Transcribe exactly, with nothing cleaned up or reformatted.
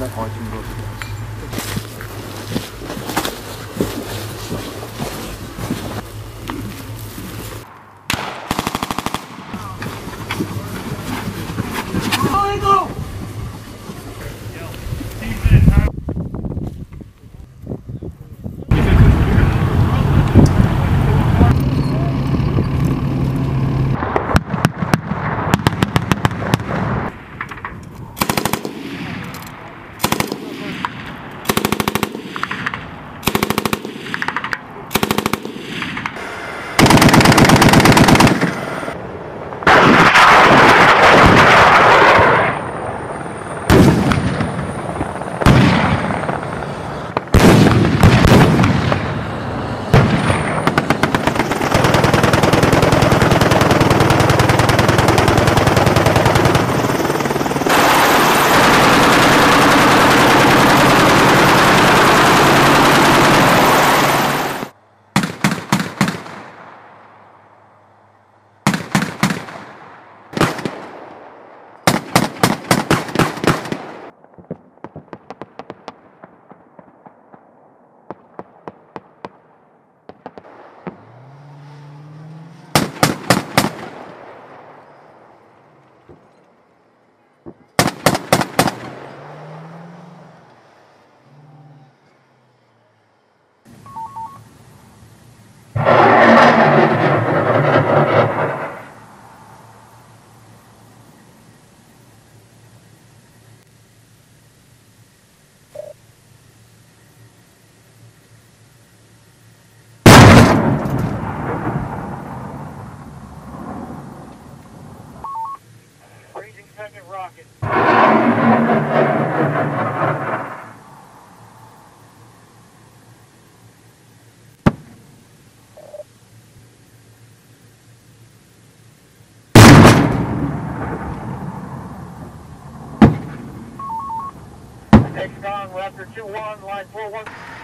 not watching those videos. Second rocket. Next on, we're after two one, line four one.